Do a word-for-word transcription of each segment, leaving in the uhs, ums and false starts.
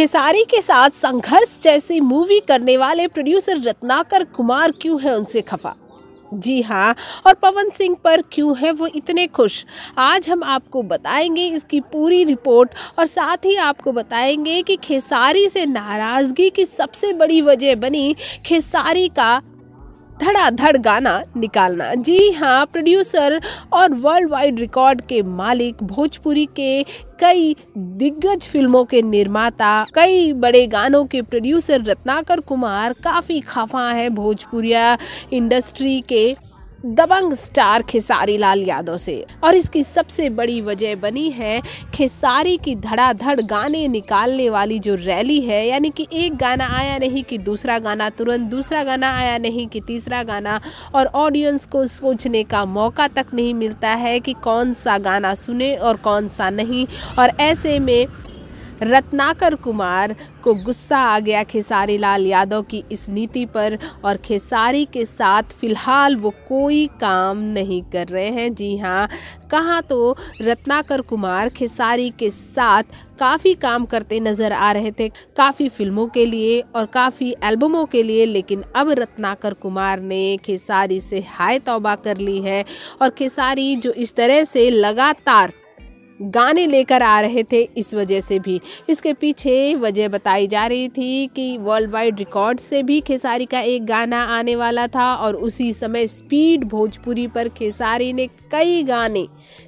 खेसारी के साथ संघर्ष जैसी मूवी करने वाले प्रोड्यूसर रत्नाकर कुमार क्यों है उनसे खफा, जी हाँ, और पवन सिंह पर क्यों है वो इतने खुश। आज हम आपको बताएंगे इसकी पूरी रिपोर्ट और साथ ही आपको बताएंगे कि खेसारी से नाराज़गी की सबसे बड़ी वजह बनी खेसारी का धड़ाधड़ गाना निकालना। जी हाँ, प्रोड्यूसर और वर्ल्ड वाइड रिकॉर्ड के मालिक, भोजपुरी के कई दिग्गज फिल्मों के निर्माता, कई बड़े गानों के प्रोड्यूसर रत्नाकर कुमार काफ़ी खफा है भोजपुरिया इंडस्ट्री के दबंग स्टार खेसारी लाल यादव से। और इसकी सबसे बड़ी वजह बनी है खेसारी की धड़ाधड़ गाने निकालने वाली जो रैली है, यानी कि एक गाना आया नहीं कि दूसरा गाना तुरंत, दूसरा गाना आया नहीं कि तीसरा गाना, और ऑडियंस को सोचने का मौका तक नहीं मिलता है कि कौन सा गाना सुने और कौन सा नहीं। और ऐसे में रत्नाकर कुमार को गुस्सा आ गया खेसारी लाल यादव की इस नीति पर, और खेसारी के साथ फिलहाल वो कोई काम नहीं कर रहे हैं। जी हाँ, कहाँ तो रत्नाकर कुमार खेसारी के साथ काफ़ी काम करते नज़र आ रहे थे, काफ़ी फिल्मों के लिए और काफ़ी एल्बमों के लिए, लेकिन अब रत्नाकर कुमार ने खेसारी से हाय तौबा कर ली है। और खेसारी जो इस तरह से लगातार गाने लेकर आ रहे थे, इस वजह से भी, इसके पीछे वजह बताई जा रही थी कि वर्ल्ड वाइड रिकॉर्ड से भी खेसारी का एक गाना आने वाला था, और उसी समय स्पीड भोजपुरी पर खेसारी ने कई गाने,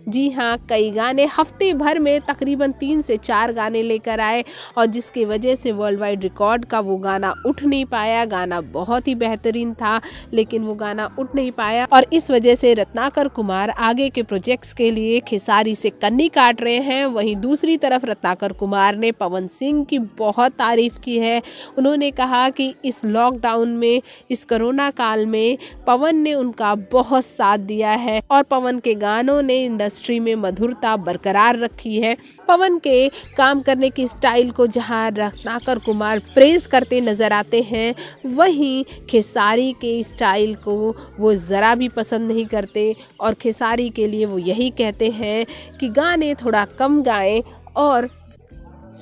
जी हाँ कई गाने, हफ्ते भर में तकरीबन तीन से चार गाने लेकर आए, और जिसके वजह से वर्ल्ड वाइड रिकॉर्ड का वो गाना उठ नहीं पाया। गाना बहुत ही बेहतरीन था लेकिन वो गाना उठ नहीं पाया, और इस वजह से रत्नाकर कुमार आगे के प्रोजेक्ट्स के लिए खेसारी से कन्नी काट रहे हैं। वहीं दूसरी तरफ रत्नाकर कुमार ने पवन सिंह की बहुत तारीफ की है। उन्होंने कहा कि इस लॉकडाउन में, इस कोरोना काल में पवन ने उनका बहुत साथ दिया है, और पवन के गानों ने इंडस्ट्री में मधुरता बरकरार रखी है। पवन के काम करने की स्टाइल को जहां रत्नाकर कुमार प्रेज करते नजर आते हैं, वहीं खेसारी के स्टाइल को वो ज़रा भी पसंद नहीं करते, और खेसारी के लिए वो यही कहते हैं कि गाने थोड़ा कम गाएं और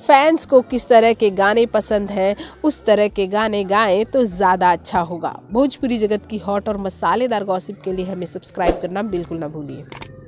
फैंस को किस तरह के गाने पसंद हैं उस तरह के गाने गाएं तो ज़्यादा अच्छा होगा। भोजपुरी जगत की हॉट और मसालेदार गॉसिप के लिए हमें सब्सक्राइब करना बिल्कुल ना भूलिए।